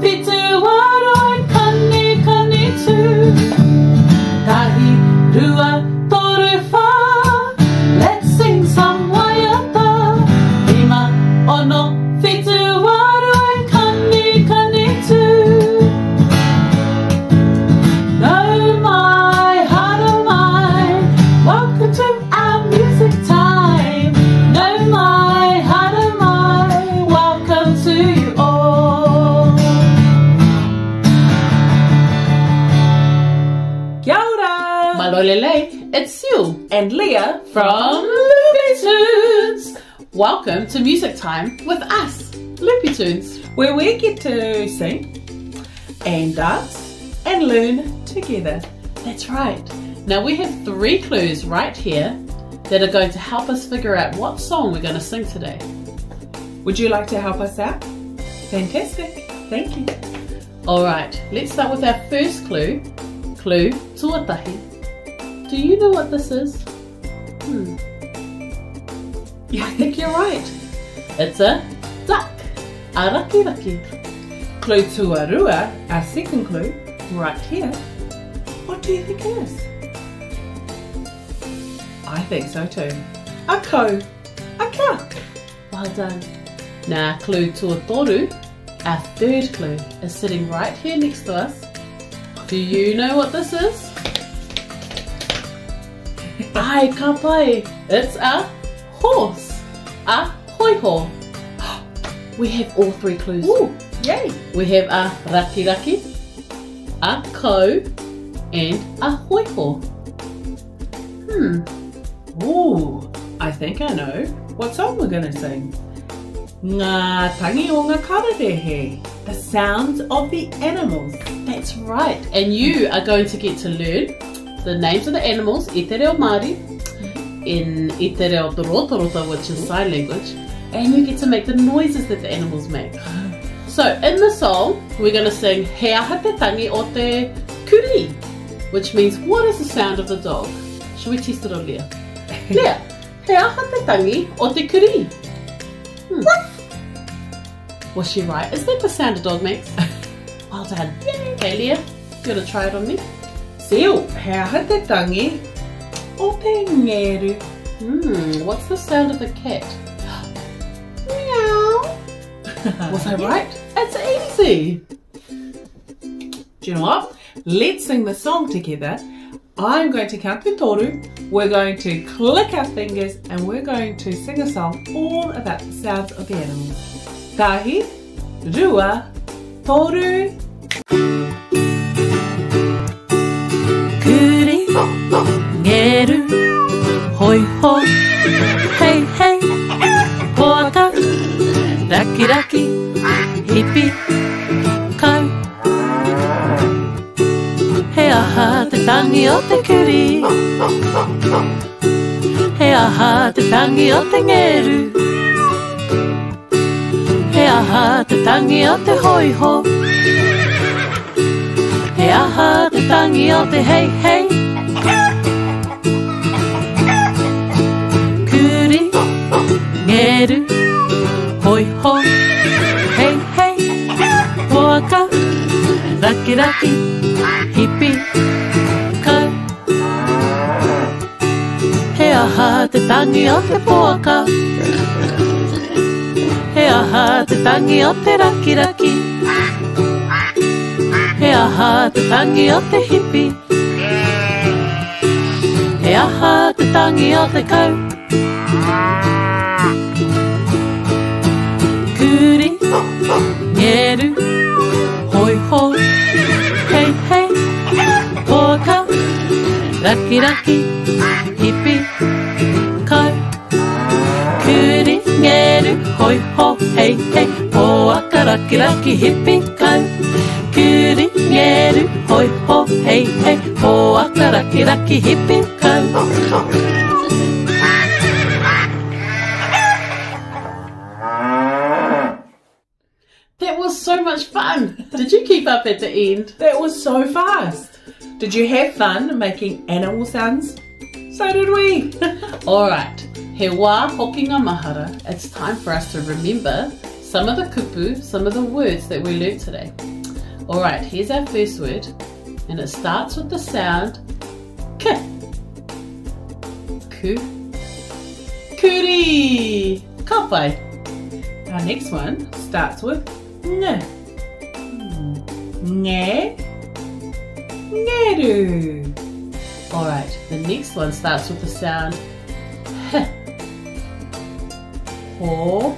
Whitu waroi kane kane tū. Tahi, rua, toru whā. Let's sing some waiata. Lima, ono, whitu waroi kane kane tū. Nau mai, hara mai. Welcome to our music time. Nau mai, hara mai. Welcome to you all. It's Siu and Leah from Loopy Tunes. Welcome to Music Time with us, Loopy Tunes, where we get to sing and dance and learn together. That's right. Now we have three clues right here that are going to help us figure out what song we're going to sing today. Would you like to help us out? Fantastic. Thank you. Alright, let's start with our first clue, clue tuatahi. Do you know what this is? Yeah, I think you're right. It's a duck. A raki raki. Clue tuarua, our second clue, right here. What do you think it is? I think so too. A ko. A ka. Well done. Now clue tuatoru, our third clue, is sitting right here next to us. Do you know what this is? Ai kapai, it's a horse, a hoiho. We have all three clues. Ooh, yay! We have a raki raki, a ko, and a hoiho. Ooh, I think I know what song we're gonna sing. Ngā Tangi O Ngā Kararehe, the sounds of the animals. That's right, and you are going to get to learn the names of the animals, i te reo Māori, in i te reo torotorota, which is sign language, and you get to make the noises that the animals make. So in the song, we're going to sing He aha te tangi o te kuri, which means what is the sound of the dog? Should we test it on Leah? Leah, He aha te tangi o te kuri. Was she right? Is that the sound a dog makes? Well done. Yay. Okay Leah, you want to try it on me? Siu, he aha te tangi o te ngeru. What's the sound of the cat? Meow. Was I right? It's easy. Do you know what? Let's sing the song together. I'm going to count the toru. We're going to click our fingers and we're going to sing a song all about the sounds of the animals. Tahi, rua, toru. Ngeru, hoi hoi, hei hei, poata, raki raki, hipi, kau. He aha te tangi o te kuri, he aha te tangi o te ngeru, he aha te tangi o te hoi ho, he aha te tangi o te hei hei. Ngeru, hoi hoi, hei hei, poaka, raki raki, hipi, kau. He aha te tangi o te poaka, he aha te tangi o te raki raki, he aha te tangi o te hipi, he aha te tangi o te kau. Kuri, ngeru, hoi hoi, hei hei, poaka, raki raki, hipi, kau. Kuri, ngeru, hoi hoi, hei hei, poaka, raki raki, hipi, kau. Kuri, ngeru, hoi hoi, hei hei, poaka, raki raki, hipi, kau. So much fun! Did you keep up at the end? That was so fast! Did you have fun making animal sounds? So did we! Alright, he wā hoki ngā mahara. It's time for us to remember some of the kupu, some of the words that we learned today. Alright, here's our first word, and it starts with the sound k. Ku. Kuri. Kapai. Our next one starts with ng. Nge. Neru. Alright, the next one starts with the sound h. Ho.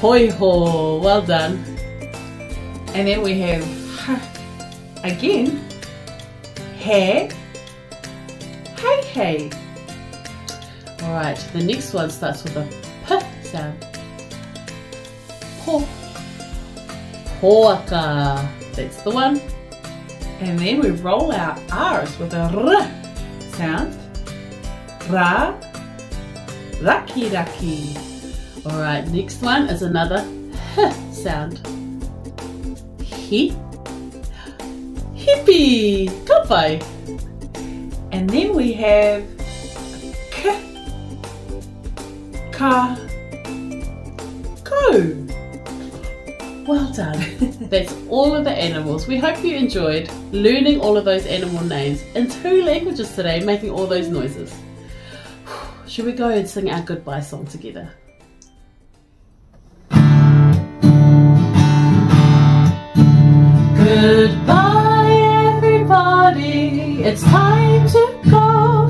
Hoi ho. Well done. And then we have ha. Again. He. Hey hey. Alright, the next one starts with a p sound. Ho. Hoaka. That's the one. And then we roll our R's with a R sound. Ra. Raki raki. Alright, next one is another H sound. Hi. Hippie. Kapai. And then we have K. Ka. Ko. Well done. That's all of the animals. We hope you enjoyed learning all of those animal names in 2 languages today, making all those noises. Should we go and sing our goodbye song together? Goodbye everybody, it's time to go.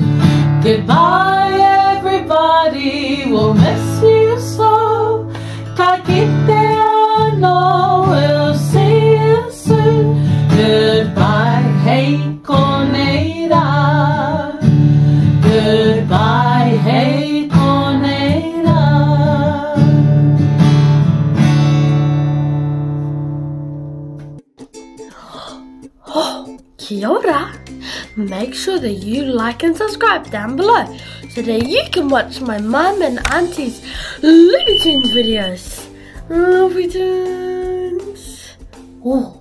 Goodbye everybody, we'll miss you so. Ka kite ano, we'll see you soon. Goodbye, hei koneira. Goodbye, hei koneira. Kia ora. Make sure that you like and subscribe down below so that you can watch my mum and auntie's Loopy Tunes videos. Loopy Tunes. Ooh.